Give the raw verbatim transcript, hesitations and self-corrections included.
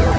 You